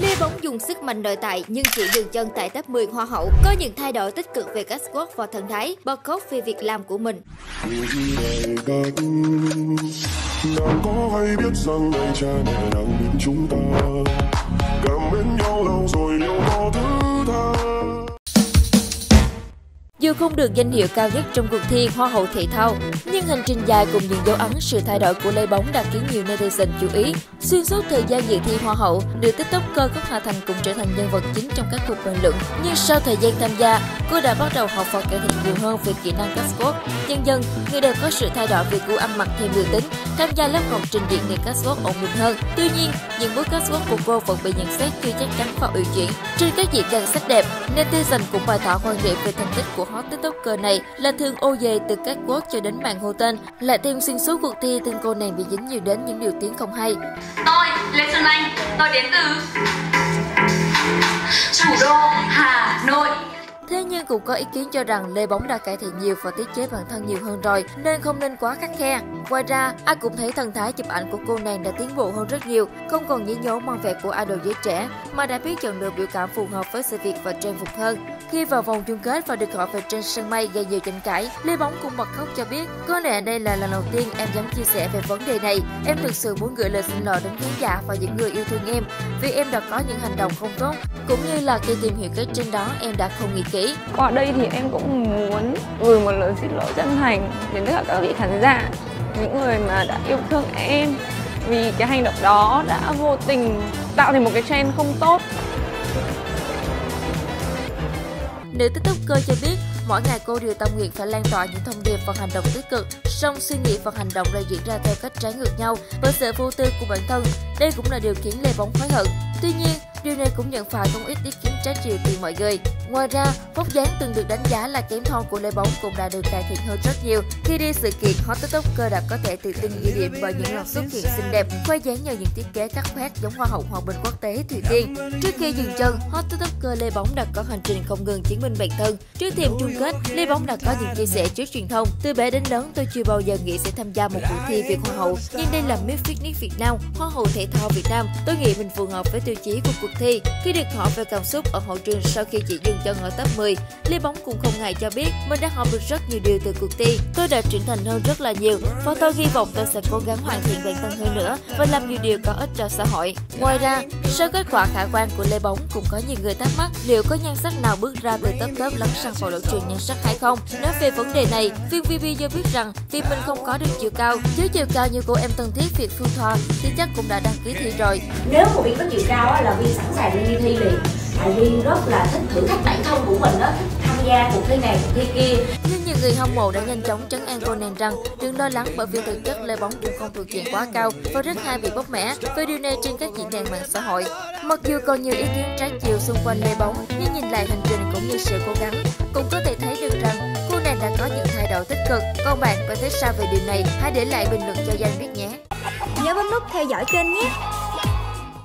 Lê Bống dùng sức mạnh nội tại nhưng chỉ dừng chân tại top 10 Hoa hậu, có những thay đổi tích cực về cách squat và thần thái, bật khóc về việc làm của mình. Nàng có hay biết rằng đây cha mẹ đang bên chúng ta, cảm mến nhau lâu rồi liệu có thứ tha. Dù không được danh hiệu cao nhất trong cuộc thi Hoa hậu thể thao, nhưng hành trình dài cùng những dấu ấn sự thay đổi của Lê Bống đã khiến nhiều netizen chú ý. Xuyên suốt thời gian dự thi Hoa hậu, nữ TikToker gốc Hà Thành cũng trở thành nhân vật chính trong các cuộc bình luận. Nhưng sau thời gian tham gia, cô đã bắt đầu học và cải thiện nhiều hơn về kỹ năng cách squat. Dần dần, người đều có sự thay đổi về gu ăn mặc thêm nữ tính, tham gia lớp học trình diễn nghề cách squat ổn định hơn. Tuy nhiên, những bước cách squat của cô vẫn bị nhận xét chưa chắc chắn và uyển chuyển. Trên các diễn đàn sách đẹp, netizen cũng bày tỏ quan điểm về thành tích của hot TikToker này là thường ô về từ các quote cho đến màn hô tên, lại thêm xuyên suốt cuộc thi tên cô này bị dính nhiều đến những điều tiếng không hay. Tôi Lê Xuân Anh, tôi đến từ thủ đô Hà Nội. Thế nhưng cũng có ý kiến cho rằng Lê Bống đã cải thiện nhiều và tiết chế bản thân nhiều hơn rồi nên không nên quá khắt khe. Ngoài ra, ai cũng thấy thần thái chụp ảnh của cô nàng đã tiến bộ hơn rất nhiều, không còn nhí nhố mang vẻ của idol giới trẻ mà đã biết chọn được biểu cảm phù hợp với sự việc và trang phục hơn. Khi vào vòng chung kết và được gọi về trên sân bay gây nhiều tranh cãi, Lê Bống cũng bật khóc cho biết: "Có lẽ đây là lần đầu tiên em dám chia sẻ về vấn đề này. Em thực sự muốn gửi lời xin lỗi đến khán giả và những người yêu thương em vì em đã có những hành động không tốt, cũng như là khi tìm hiểu cái trên đó em đã không nghĩ kỹ. Qua đây thì em cũng muốn gửi một lời xin lỗi chân thành đến tất cả các vị khán giả, những người mà đã yêu thương em vì cái hành động đó đã vô tình tạo thành một cái trend không tốt." Nữ TikToker cho biết mỗi ngày cô đều tâm nguyện phải lan tỏa những thông điệp và hành động tích cực, song suy nghĩ và hành động lại diễn ra theo cách trái ngược nhau bởi sự vô tư của bản thân. Đây cũng là điều khiến Lê Bống hối hận. Tuy nhiên, điều này cũng nhận phải không ít ý kiến trái chiều từ mọi người. Ngoài ra, vóc dáng từng được đánh giá là kém thon của Lê Bống cũng đã được cải thiện hơn rất nhiều. Khi đi sự kiện, hot TikToker đã có thể tự tin ghi điểm bởi những lần xuất hiện xinh đẹp, khoe dáng nhờ những thiết kế cắt khoét giống Hoa hậu Hòa bình quốc tế Thụy Tiên. Trước khi dừng chân, hot TikToker Lê Bống đã có hành trình không ngừng chứng minh bản thân. Trước thềm chung kết, Lê Bống đã có những chia sẻ trước truyền thông: "Từ bé đến lớn tôi chưa bao giờ nghĩ sẽ tham gia một cuộc thi về Hoa hậu, nhưng đây là Miss Fitness Việt Nam, Hoa hậu thể thao Việt Nam. Tôi nghĩ mình phù hợp với tiêu chí của cuộc thi." Khi được hỏi về cảm xúc ở hậu trường sau khi chỉ dừng chân ở top 10, Lê Bống cũng không ngại cho biết mình đã học được rất nhiều điều từ cuộc thi. "Tôi đã trưởng thành hơn rất là nhiều và tôi hy vọng tôi sẽ cố gắng hoàn thiện bản thân hơn nữa và làm nhiều điều có ích cho xã hội." Ngoài ra, sau kết quả khả quan của Lê Bống cũng có nhiều người thắc mắc liệu có nhan sắc nào bước ra từ top top lấn sang vào lộ trình nhan sắc hay không. Nói về vấn đề này, viên VB cho biết rằng vì mình không có được chiều cao, chứ chiều cao như cô em thân thiết Việt Phương Thoa thì chắc cũng đã đăng ký thi rồi. "Nếu mà Viên có chiều cao là Viên sẵn sàng đi thi liền. Viên rất là thích thử thách bản thân của mình đó, tham gia cuộc thi này, cuộc thi kia." Nhưng nhiều người hâm mộ đã nhanh chóng trấn an cô nàng rằng đừng lo lắng bởi vì thực chất Lê Bống cũng không thuộc diện quá cao và rất hay bị bóp mẻ về điều này trên các diễn đàn mạng xã hội. Mặc dù còn nhiều ý kiến trái chiều xung quanh Lê Bống, nhưng nhìn lại hành trình cũng như sự cố gắng, cũng có thể thấy được rằng cô nàng đã có những thay đổi tích cực. Còn bạn có thấy sao về điều này? Hãy để lại bình luận cho Giang biết nhé. Nhớ bấm nút theo dõi kênh nhé.